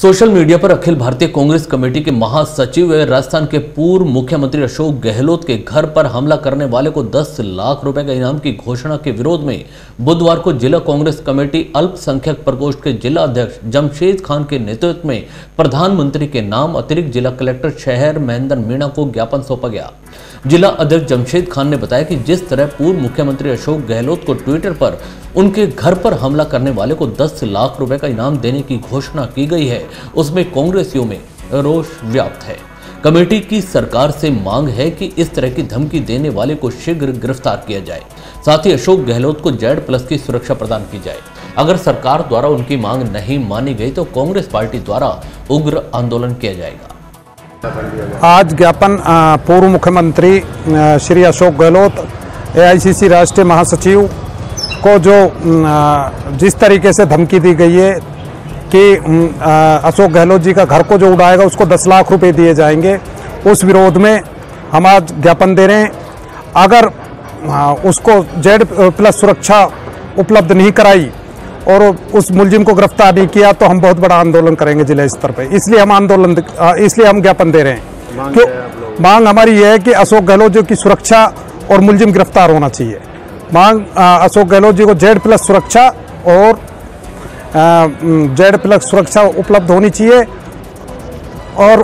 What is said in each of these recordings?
Social media पर Akhil Bharatiya Congress committee के महासचिव व राजस्थान के पूर्व मुख्यमंत्री अशोक गहलोत के घर पर हमला करने वाले को 10 लाख रुपए का इनाम की घोषणा के विरोध में बुधवार को जिला कांग्रेस कमेटी अल्पसंख्यक प्रकोष्ठ के जिला अध्यक्ष जमशेद खान के नेतृत्व में प्रधानमंत्री के नाम अतिरिक्त जिला कलेक्टर शहर महेंद्र मीणा को ज्ञापन सौंपा गया। जिला अध्यक्ष जमशेद खान ने बताया कि जिस तरह पूर्व मुख्यमंत्री अशोक गहलोत को ट्विटर पर उनके घर पर हमला करने वाले को 10 लाख रुपए का इनाम देने की घोषणा की गई है, उसमें कांग्रेसियों में रोष व्याप्त है। कमेटी की सरकार से मांग है कि इस तरह की धमकी देने वाले को शीघ्र गिरफ्तार किया जाए, साथ ही अशोक गहलोत को जेड+ की सुरक्षा प्रदान की जाए। अगर सरकार द्वारा उनकी मांग नहीं मानी गई तो कांग्रेस पार्टी द्वारा उग्र आंदोलन किया जाएगा। आज ज्ञापन पूर्व मुख्यमंत्री श्री अशोक गहलोत AICC राष्ट्रीय महासचिव को जो जिस तरीके से धमकी दी गई है कि अशोक गहलोत जी का घर को जो उड़ाएगा उसको 10 लाख रुपए दिए जाएंगे, उस विरोध में हम आज ज्ञापन दे रहे हैं। अगर उसको जेड+ सुरक्षा उपलब्ध नहीं कराई और उस मुलजिम को गिरफ्तार नहीं किया तो हम बहुत बड़ा आंदोलन करेंगे जिला स्तर पे। इसलिए हम ज्ञापन दे रहे हैं कि मांग हमारी यह है कि अशोक गहलोत जी की सुरक्षा और मुलजिम गिरफ्तार होना चाहिए। मांग अशोक गहलोत जी को जेड+ सुरक्षा और जेड+ सुरक्षा उपलब्ध होनी चाहिए और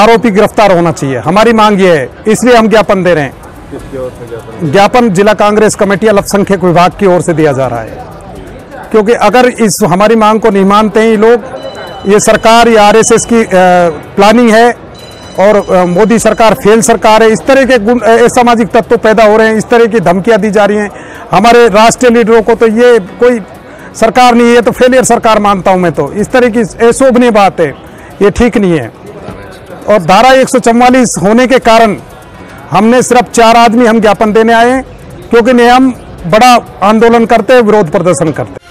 आरोपी गिरफ्तार होना चाहिए। हमारी मांग ये है, इसलिए हम ज्ञापन दे रहे हैं। ज्ञापन जिला कांग्रेस कमेटी अल्पसंख्यक विभाग की ओर से दिया जा रहा है, क्योंकि अगर इस हमारी मांग को नहीं मानते हैं लोग, ये सरकार या RSS की प्लानिंग है और मोदी सरकार फेल सरकार है। इस तरह के असामाजिक तत्व पैदा हो रहे हैं, इस तरह की धमकियाँ दी जा रही हैं हमारे राष्ट्रीय लीडरों को, तो ये कोई सरकार नहीं है, तो फेलियर सरकार मानता हूं मैं। तो इस तरह की अशोभनीय बात है, ये ठीक नहीं है। और धारा 144 होने के कारण हमने सिर्फ 4 आदमी हम ज्ञापन देने आए हैं, क्योंकि हम बड़ा आंदोलन करते हैं, विरोध प्रदर्शन करते हैं।